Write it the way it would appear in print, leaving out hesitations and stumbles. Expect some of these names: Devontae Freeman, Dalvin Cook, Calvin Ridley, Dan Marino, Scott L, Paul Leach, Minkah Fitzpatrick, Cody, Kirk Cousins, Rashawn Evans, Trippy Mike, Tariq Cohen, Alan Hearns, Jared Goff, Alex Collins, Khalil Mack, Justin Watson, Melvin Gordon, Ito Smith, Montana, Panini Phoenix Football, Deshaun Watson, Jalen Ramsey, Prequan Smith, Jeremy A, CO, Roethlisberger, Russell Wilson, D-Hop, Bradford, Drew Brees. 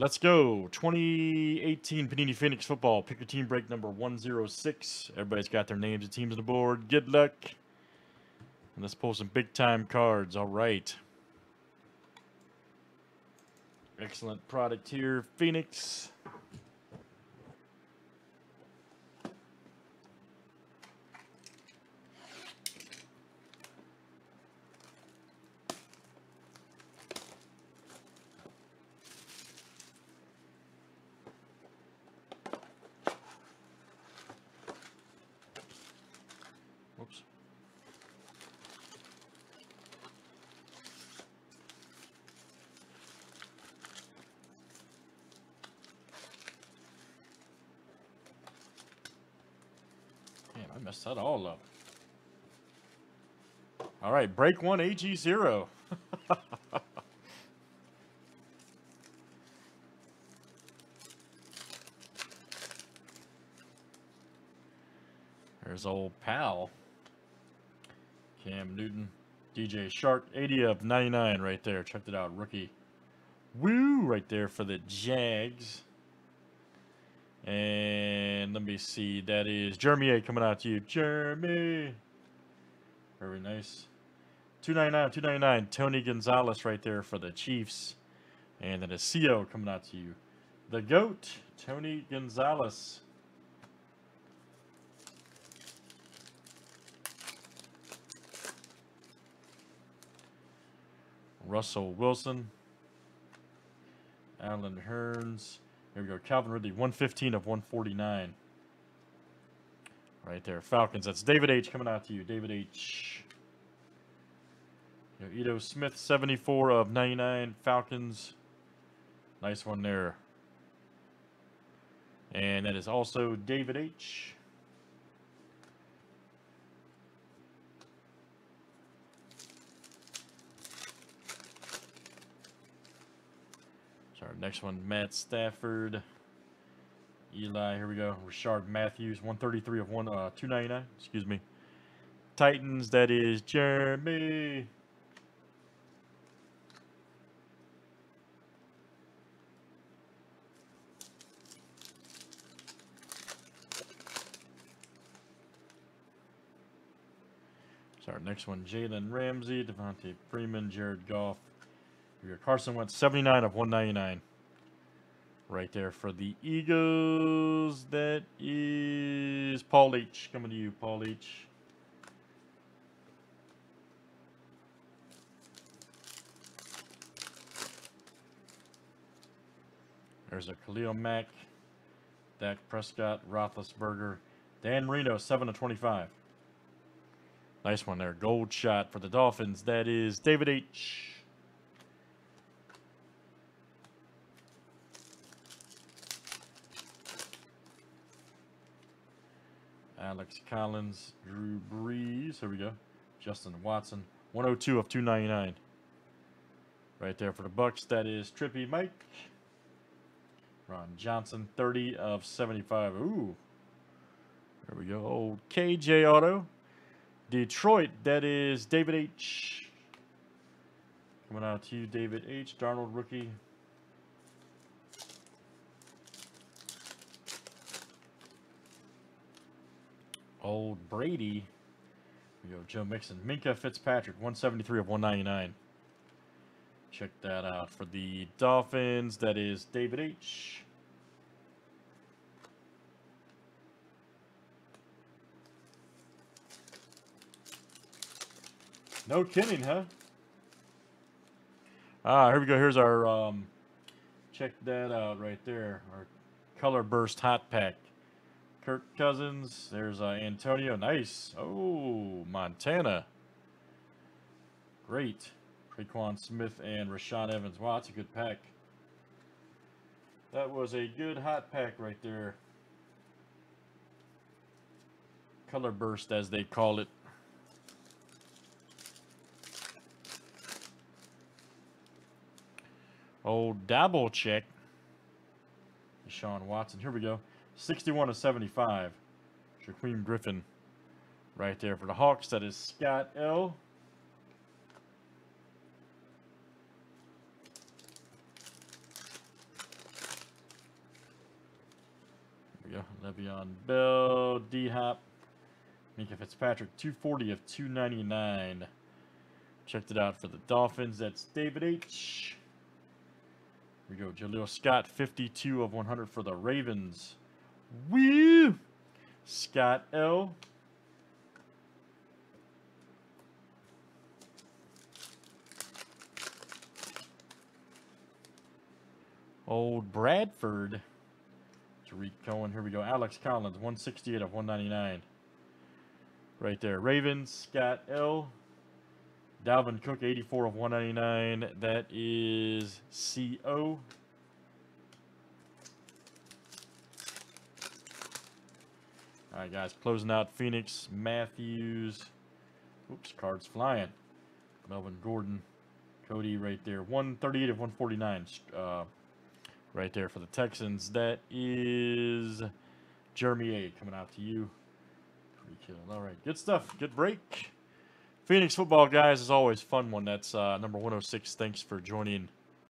Let's go. 2018 Panini Phoenix Football. Pick your team break number 106. Everybody's got their names and teams on the board. Good luck. And let's pull some big-time cards. All right. Excellent product here. Phoenix. Messed that all up. All right, break one, AG0. There's old pal. Cam Newton, DJ Shark, 80 of 99 right there. Checked it out, rookie. Woo, right there for the Jags. And let me see, that is Jeremy A coming out to you. Jeremy. Very nice. 299, Tony Gonzalez right there for the Chiefs. And then a CO coming out to you. The GOAT, Tony Gonzalez. Russell Wilson. Alan Hearns. Here we go. Calvin Ridley, 115 of 149. Right there. Falcons. That's David H coming out to you. David H. Ito Smith, 74 of 99. Falcons. Nice one there. And that is also David H. Next one, Matt Stafford, Eli, here we go, Rashard Matthews, 133 of 299, excuse me. Titans, that is Jeremy. Sorry, next one, Jalen Ramsey, Devontae Freeman, Jared Goff. Here we go, Carson Wentz, 79 of 199. Right there for the Eagles. That is Paul Leach. Coming to you, Paul Leach. There's a Khalil Mack, Dak Prescott, Roethlisberger, Dan Marino, 7 of 25. Nice one there. Gold shot for the Dolphins. That is David H. Alex Collins, Drew Brees. Here we go. Justin Watson, 102 of 299. Right there for the Bucks. That is Trippy Mike. Ron Johnson, 30 of 75. Ooh. There we go. Old KJ Auto. Detroit. That is David H. Coming out to you, David H. Darnold, rookie. Old Brady. We go Joe Mixon. Minkah Fitzpatrick, 173 of 199. Check that out. For the Dolphins, that is David H. No kidding, huh? Ah, here we go. Here's our, check that out right there. Our Color Burst Hot Pack. Kirk Cousins. There's Antonio. Nice. Oh, Montana. Great. Prequan Smith and Rashawn Evans. Wow, that's a good pack. That was a good hot pack right there. Color burst, as they call it. Oh, double check. Deshaun Watson. Here we go. 61 of 75, Shaquem Griffin right there for the Hawks. That is Scott L. go. Le'Veon Bell, D-Hop, Minkah Fitzpatrick, 240 of 299. Checked it out for the Dolphins. That's David H. Here we go. Jaleel Scott, 52 of 100 for the Ravens. Woo! Scott L. Old Bradford. Tariq Cohen. Here we go. Alex Collins, 168 of 199. Right there. Ravens, Scott L. Dalvin Cook, 84 of 199. That is CO. All right, guys. Closing out Phoenix, Matthews. Oops, cards flying. Melvin Gordon. Cody right there. 138 of 149. Right there for the Texans. That is Jeremy A coming out to you. Pretty cool. All right. Good stuff. Good break. Phoenix football, guys, is always a fun one. That's number 106. Thanks for joining.